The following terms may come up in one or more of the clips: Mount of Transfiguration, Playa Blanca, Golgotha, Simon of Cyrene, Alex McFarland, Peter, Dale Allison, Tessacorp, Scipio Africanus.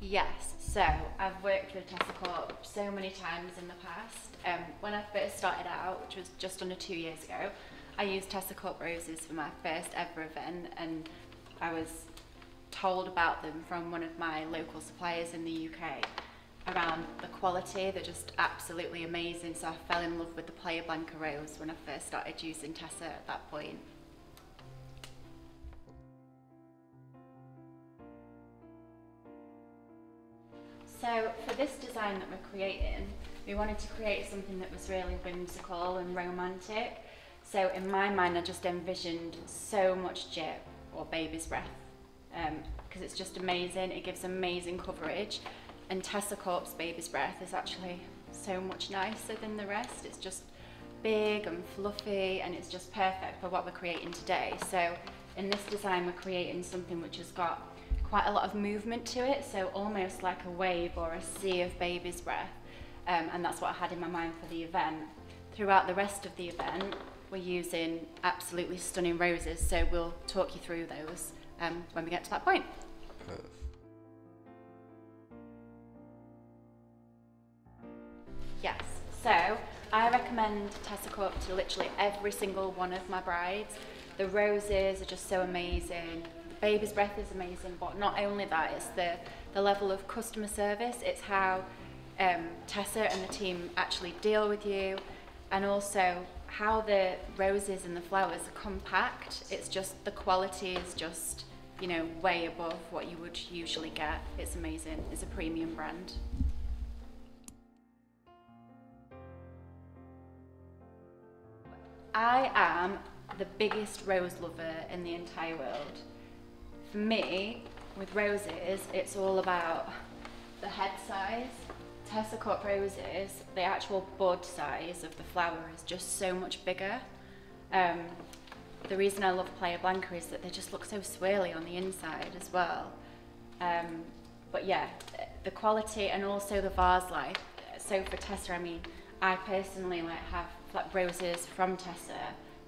Yes, so I've worked with Tessacorp so many times in the past. When I first started out, which was just under 2 years ago, I used Tessacorp roses for my first ever event, and I was told about them from one of my local suppliers in the UK around the quality. They're just absolutely amazing, so I fell in love with the Playa Blanca rose when I first started using Tessa at that point. So for this design that we're creating, we wanted to create something that was really whimsical and romantic. So in my mind, I just envisioned so much drip or baby's breath, because it's just amazing. It gives amazing coverage, and Tessacorp's baby's breath is actually so much nicer than the rest. It's just big and fluffy, and it's just perfect for what we're creating today. So in this design, we're creating something which has got quite a lot of movement to it, so almost like a wave or a sea of baby's breath, and that's what I had in my mind for the event. Throughout the rest of the event, we're using absolutely stunning roses, so we'll talk you through those when we get to that point. Perfect. Yes, so I recommend Tessacorp to literally every single one of my brides. The roses are just so amazing. Baby's breath is amazing, but not only that, it's the level of customer service. It's how Tessa and the team actually deal with you, and also how the roses and the flowers are compact. It's just, the quality is just, you know, way above what you would usually get. It's amazing. It's a premium brand. I am the biggest rose lover in the entire world. For me, with roses, it's all about the head size. Tessacorp roses, the actual bud size of the flower is just so much bigger. The reason I love Playa Blanca is that they just look so swirly on the inside as well. But yeah, the quality and also the vase life. So for Tessa, I mean, I personally like have roses from Tessa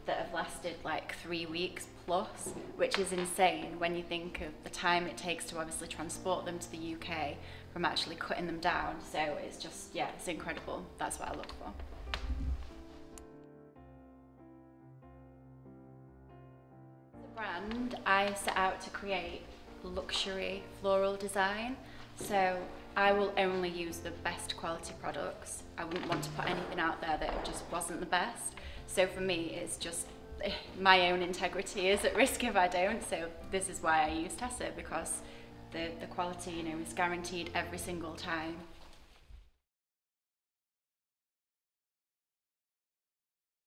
that have lasted like 3 weeks plus, which is insane when you think of the time it takes to obviously transport them to the UK from actually cutting them down. So it's just, yeah, it's incredible. That's what I look for. As a brand, I set out to create luxury floral design. So I will only use the best quality products. I wouldn't want to put anything out there that just wasn't the best. So for me, it's just, my own integrity is at risk if I don't, so this is why I use Tessa, because the quality, you know, is guaranteed every single time.